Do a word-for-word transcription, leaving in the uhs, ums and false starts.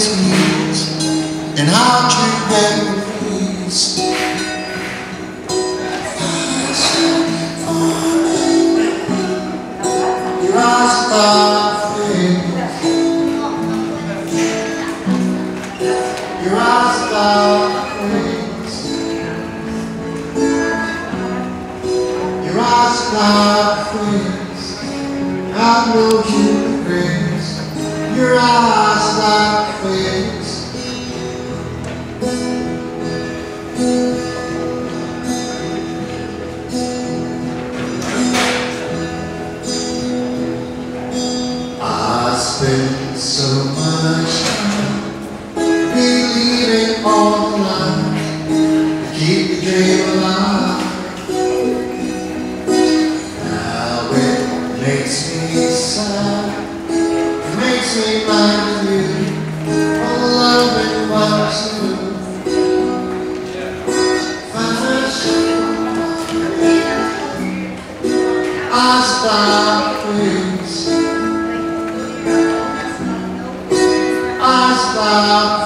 tears, and I'll drink back with peace. I shall be falling. Your eyes above things. Your eyes above things. Your eyes above things. I know you grace. Your eyes. Spend so much time believing all the lies to keep the dream alive. Now it makes me sad, it makes me mind you all the love and watch you. I stop things. Stop.